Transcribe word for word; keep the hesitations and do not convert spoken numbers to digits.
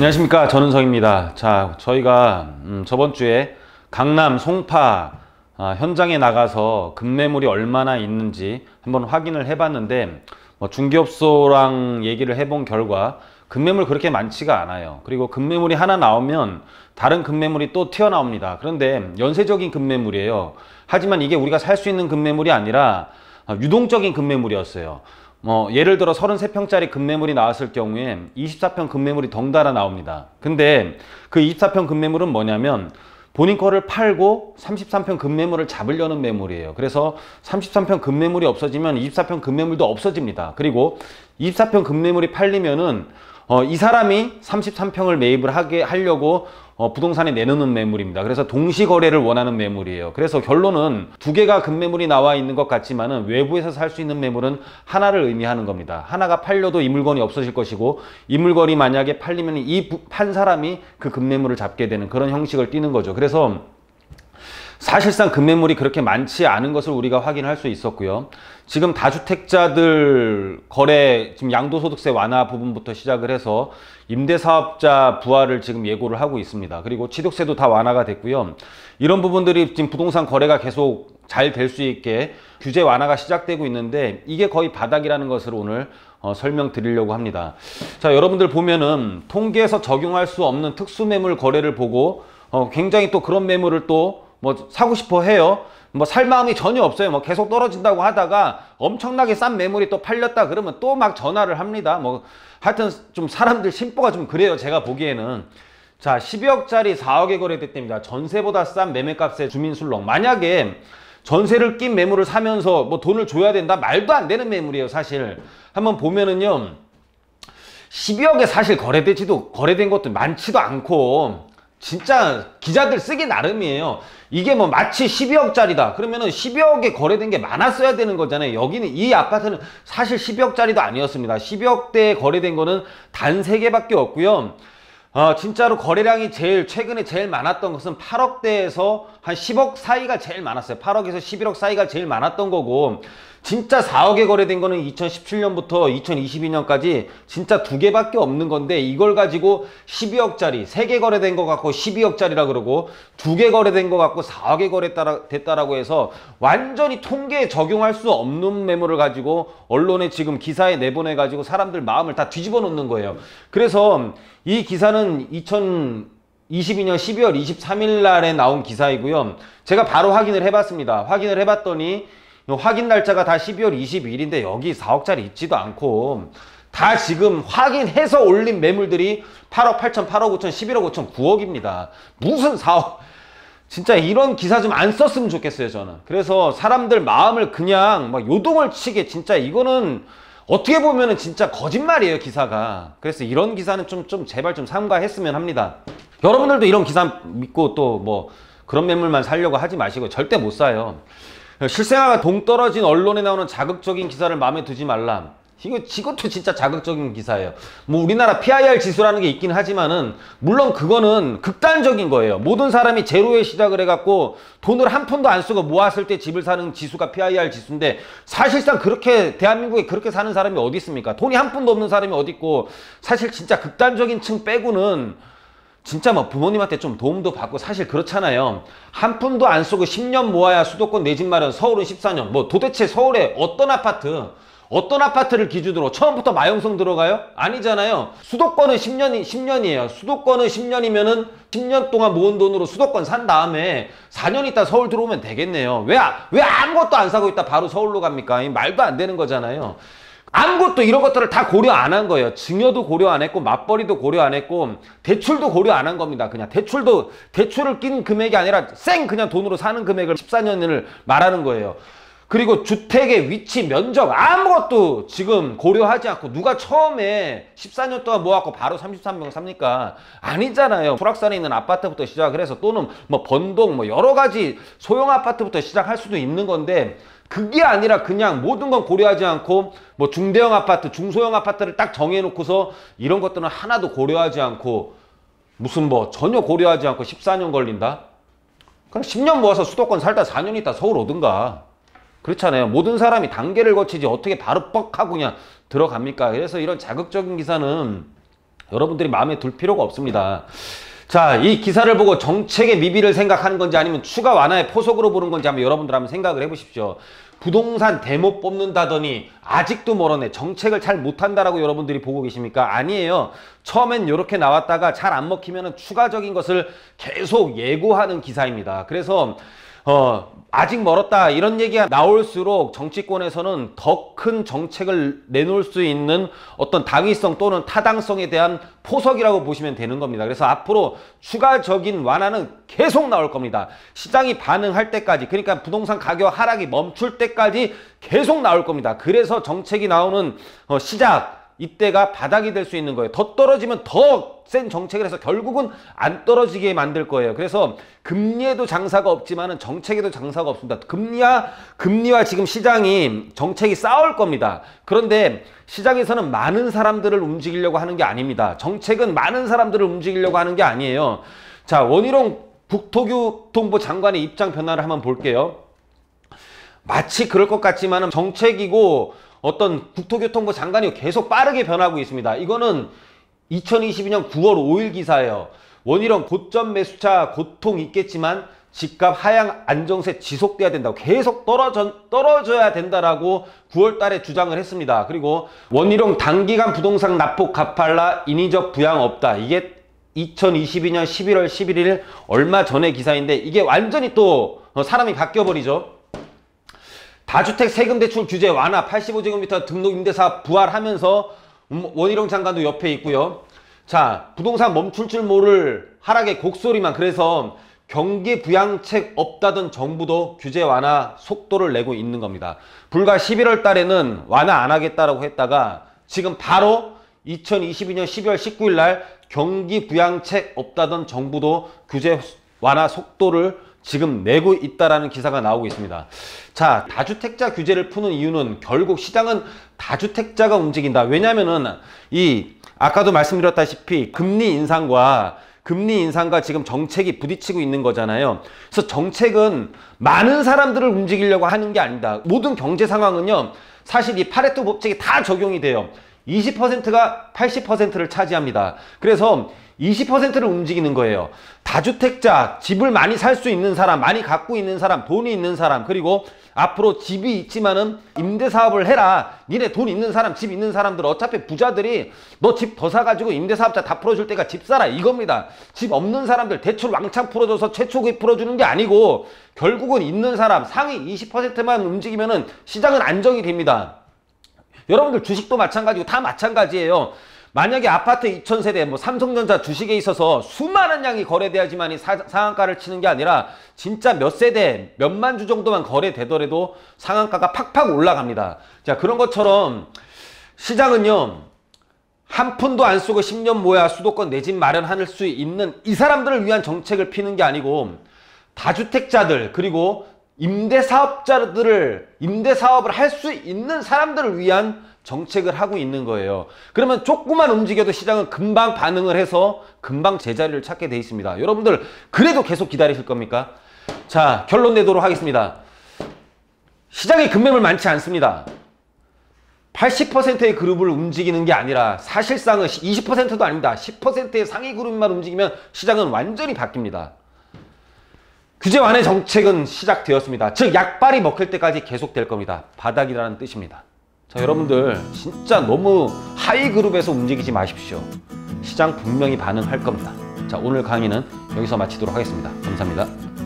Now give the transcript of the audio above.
안녕하십니까, 저는 성입니다. 자, 저희가 음, 저번 주에 강남 송파 아, 현장에 나가서 급매물이 얼마나 있는지 한번 확인을 해봤는데, 뭐 중개업소랑 얘기를 해본 결과 급매물 그렇게 많지가 않아요. 그리고 급매물이 하나 나오면 다른 급매물이 또 튀어나옵니다. 그런데 연쇄적인 급매물이에요. 하지만 이게 우리가 살 수 있는 급매물이 아니라 유동적인 급매물이었어요. 뭐 예를 들어 서른세 평짜리 급매물이 나왔을 경우에 이십사 평 급매물이 덩달아 나옵니다. 근데 그 이십사 평 급매물은 뭐냐면 본인 거를 팔고 삼십삼 평 급매물을 잡으려는 매물이에요. 그래서 삼십삼 평 급매물이 없어지면 이십사 평 급매물도 없어집니다. 그리고 이십사 평 급매물이 팔리면은 어, 이 사람이 삼십삼 평을 매입을 하게 하려고 어, 부동산에 내놓는 매물입니다. 그래서 동시거래를 원하는 매물이에요. 그래서 결론은 두 개가 급매물이 나와 있는 것 같지만은 외부에서 살 수 있는 매물은 하나를 의미하는 겁니다. 하나가 팔려도 이 물건이 없어질 것이고, 이 물건이 만약에 팔리면 이 판 사람이 그 급매물을 잡게 되는 그런 형식을 띠는 거죠. 그래서 사실상 급매물이 그렇게 많지 않은 것을 우리가 확인할 수 있었고요. 지금 다주택자들 거래, 지금 양도소득세 완화 부분부터 시작을 해서 임대사업자 부활을 지금 예고를 하고 있습니다. 그리고 취득세도 다 완화가 됐고요. 이런 부분들이 지금 부동산 거래가 계속 잘 될 수 있게 규제 완화가 시작되고 있는데, 이게 거의 바닥이라는 것을 오늘 어, 설명드리려고 합니다. 자, 여러분들 보면은 통계에서 적용할 수 없는 특수매물 거래를 보고 어, 굉장히 또 그런 매물을 또 뭐 사고 싶어 해요. 뭐 살 마음이 전혀 없어요. 뭐 계속 떨어진다고 하다가 엄청나게 싼 매물이 또 팔렸다 그러면 또 막 전화를 합니다. 뭐 하여튼 좀 사람들 심보가 좀 그래요, 제가 보기에는. 자, 십이억짜리 사억에 거래됐답니다. 전세보다 싼 매매값에 주민술렁. 만약에 전세를 낀 매물을 사면서 뭐 돈을 줘야 된다, 말도 안 되는 매물이에요. 사실 한번 보면은요, 십이억에 사실 거래되지도 거래된 것도 많지도 않고 진짜 기자들 쓰기 나름이에요. 이게 뭐 마치 십이억짜리다 그러면은 십이억에 거래된 게 많았어야 되는 거잖아요. 여기는 이 아파트는 사실 십이억짜리도 아니었습니다. 십이억대에 거래된 거는 단 세 개밖에 없고요. 어, 진짜로 거래량이 제일 최근에 제일 많았던 것은 팔억대에서 한 십억 사이가 제일 많았어요. 팔억에서 십일억 사이가 제일 많았던 거고, 진짜 사억에 거래된 거는 이천십칠 년부터 이천이십이 년까지 진짜 두 개밖에 없는 건데, 이걸 가지고 십이억짜리 세 개 거래된 거 갖고 십이억짜리라 그러고, 두 개 거래된 거 갖고 사억에 거래됐다라고 해서 완전히 통계에 적용할 수 없는 매물을 가지고 언론에 지금 기사에 내보내 가지고 사람들 마음을 다 뒤집어 놓는 거예요. 그래서 이 기사는 이천이십이 년 십이월 이십삼일 날에 나온 기사이고요. 제가 바로 확인을 해봤습니다. 확인을 해봤더니 확인 날짜가 다 십이월 이십이일인데 여기 사억짜리 있지도 않고, 다 지금 확인해서 올린 매물들이 팔억 팔천, 팔억 오천, 십일억 오천, 구억입니다. 무슨 사억, 진짜 이런 기사 좀 안 썼으면 좋겠어요, 저는. 그래서 사람들 마음을 그냥 막 요동을 치게, 진짜 이거는 어떻게 보면은 진짜 거짓말이에요, 기사가. 그래서 이런 기사는 좀, 좀 제발 좀 삼가했으면 합니다. 여러분들도 이런 기사 믿고 또 뭐 그런 매물만 살려고 하지 마시고, 절대 못 사요. 실생활과 동떨어진 언론에 나오는 자극적인 기사를 마음에 두지 말라. 이거, 이것도 진짜 자극적인 기사예요. 뭐 우리나라 피 아이 알 지수라는 게 있긴 하지만은, 물론 그거는 극단적인 거예요. 모든 사람이 제로에 시작을 해갖고 돈을 한 푼도 안 쓰고 모았을 때 집을 사는 지수가 피 아이 알 지수인데, 사실상 그렇게 대한민국에 그렇게 사는 사람이 어디 있습니까? 돈이 한 푼도 없는 사람이 어디 있고, 사실 진짜 극단적인 층 빼고는 진짜 뭐 부모님한테 좀 도움도 받고 사실 그렇잖아요. 한 푼도 안 쓰고 십 년 모아야 수도권 내 집 마련, 서울은 십사 년. 뭐 도대체 서울에 어떤 아파트, 어떤 아파트를 기준으로 처음부터 마용성 들어가요? 아니잖아요. 수도권은 십 년이, 십 년이에요. 수도권은 십 년이면은 십 년 동안 모은 돈으로 수도권 산 다음에 사 년 있다 서울 들어오면 되겠네요. 왜, 왜 아무것도 안 사고 있다 바로 서울로 갑니까? 말도 안 되는 거잖아요. 아무것도 이런 것들을 다 고려 안 한 거예요. 증여도 고려 안 했고, 맞벌이도 고려 안 했고, 대출도 고려 안 한 겁니다. 그냥 대출도, 대출을 낀 금액이 아니라 쌩 그냥 돈으로 사는 금액을 십사 년을 말하는 거예요. 그리고 주택의 위치, 면적 아무것도 지금 고려하지 않고, 누가 처음에 십사 년 동안 모았고 바로 삼십삼 평 삽니까? 아니잖아요. 수락산에 있는 아파트부터 시작을 해서, 또는 뭐 번동, 뭐 여러 가지 소형 아파트부터 시작할 수도 있는 건데, 그게 아니라 그냥 모든 건 고려하지 않고 뭐 중대형 아파트, 중소형 아파트를 딱 정해놓고서 이런 것들은 하나도 고려하지 않고, 무슨 뭐 전혀 고려하지 않고 십사 년 걸린다? 그럼 십 년 모아서 수도권 살다 사 년 있다 서울 오든가. 그렇잖아요. 모든 사람이 단계를 거치지 어떻게 바로 뻑 하고 그냥 들어갑니까? 그래서 이런 자극적인 기사는 여러분들이 마음에 둘 필요가 없습니다. 자, 이 기사를 보고 정책의 미비를 생각하는 건지 아니면 추가 완화의 포석으로 보는 건지 한번 여러분들 한번 생각을 해보십시오. 부동산 대못 뽑는다더니 아직도 멀었네, 정책을 잘 못한다라고 여러분들이 보고 계십니까? 아니에요. 처음엔 이렇게 나왔다가 잘 안 먹히면 추가적인 것을 계속 예고하는 기사입니다. 그래서 어, 아직 멀었다 이런 얘기가 나올수록 정치권에서는 더 큰 정책을 내놓을 수 있는 어떤 당위성 또는 타당성에 대한 포석이라고 보시면 되는 겁니다. 그래서 앞으로 추가적인 완화는 계속 나올 겁니다. 시장이 반응할 때까지, 그러니까 부동산 가격 하락이 멈출 때까지 계속 나올 겁니다. 그래서 정책이 나오는 어, 시작, 이때가 바닥이 될 수 있는 거예요. 더 떨어지면 더 센 정책을 해서 결국은 안 떨어지게 만들 거예요. 그래서 금리에도 장사가 없지만 정책에도 장사가 없습니다. 금리와, 금리와 지금 시장이, 정책이 싸울 겁니다. 그런데 시장에서는 많은 사람들을 움직이려고 하는 게 아닙니다. 정책은 많은 사람들을 움직이려고 하는 게 아니에요. 자, 원희룡 국토교통부 장관의 입장 변화를 한번 볼게요. 마치 그럴 것 같지만 정책이고 어떤 국토교통부 장관이 계속 빠르게 변하고 있습니다. 이거는 이천이십이년 구월 오일 기사예요. 원희룡 고점 매수차 고통 있겠지만 집값 하향 안정세 지속돼야 된다고, 계속 떨어져, 떨어져야 된다라고 구월 달에 주장을 했습니다. 그리고 원희룡 단기간 부동산 낙폭 가팔라 인위적 부양 없다, 이게 이천이십이년 십일월 십일일 얼마 전의 기사인데 이게 완전히 또 사람이 바뀌어버리죠. 다주택 세금 대출 규제 완화, 팔십오제곱미터 등록 임대사 부활하면서 원희룡 장관도 옆에 있고요. 자, 부동산 멈출 줄 모를 하락의 곡소리만, 그래서 경기 부양책 없다던 정부도 규제 완화 속도를 내고 있는 겁니다. 불과 십일월 달에는 완화 안 하겠다라고 했다가 지금 바로 이천이십이년 십이월 십구일 날 경기 부양책 없다던 정부도 규제 완화 속도를 지금 내고 있다라는 기사가 나오고 있습니다. 자, 다주택자 규제를 푸는 이유는 결국 시장은 다주택자가 움직인다. 왜냐면은 이 아까도 말씀드렸다시피 금리 인상과 금리 인상과 지금 정책이 부딪히고 있는 거잖아요. 그래서 정책은 많은 사람들을 움직이려고 하는 게 아니다. 모든 경제 상황은요, 사실 이 파레토 법칙이 다 적용이 돼요. 이십 퍼센트가 팔십 퍼센트를 차지합니다. 그래서 이십 퍼센트를 움직이는 거예요. 다주택자, 집을 많이 살 수 있는 사람, 많이 갖고 있는 사람, 돈이 있는 사람, 그리고 앞으로 집이 있지만은 임대사업을 해라, 니네 돈 있는 사람, 집 있는 사람들, 어차피 부자들이 너 집 더 사가지고 임대사업자 다 풀어줄 때가 집 사라, 이겁니다. 집 없는 사람들 대출 왕창 풀어줘서 최초급이 풀어주는 게 아니고 결국은 있는 사람 상위 이십 퍼센트만 움직이면은 시장은 안정이 됩니다. 여러분들 주식도 마찬가지고 다 마찬가지예요. 만약에 아파트 이천 세대, 뭐 삼성전자 주식에 있어서 수많은 양이 거래돼야지만이 상한가를 치는 게 아니라 진짜 몇 세대, 몇만 주 정도만 거래되더라도 상한가가 팍팍 올라갑니다. 자, 그런 것처럼 시장은요, 한 푼도 안 쓰고 십 년 모아야 수도권 내 집 마련할 수 있는 이 사람들을 위한 정책을 피는 게 아니고 다주택자들, 그리고 임대사업자들을, 임대사업을 할 수 있는 사람들을 위한 정책을 하고 있는 거예요. 그러면 조금만 움직여도 시장은 금방 반응을 해서 금방 제자리를 찾게 돼 있습니다. 여러분들 그래도 계속 기다리실 겁니까? 자, 결론 내도록 하겠습니다. 시장에 급매물 많지 않습니다. 팔십 퍼센트의 그룹을 움직이는 게 아니라 사실상은 이십 퍼센트도 아닙니다. 십 퍼센트의 상위 그룹만 움직이면 시장은 완전히 바뀝니다. 규제 완화 정책은 시작되었습니다. 즉, 약발이 먹힐 때까지 계속될 겁니다. 바닥이라는 뜻입니다. 자, 여러분들 진짜 너무 하위 그룹에서 움직이지 마십시오. 시장 분명히 반응할 겁니다. 자, 오늘 강의는 여기서 마치도록 하겠습니다. 감사합니다.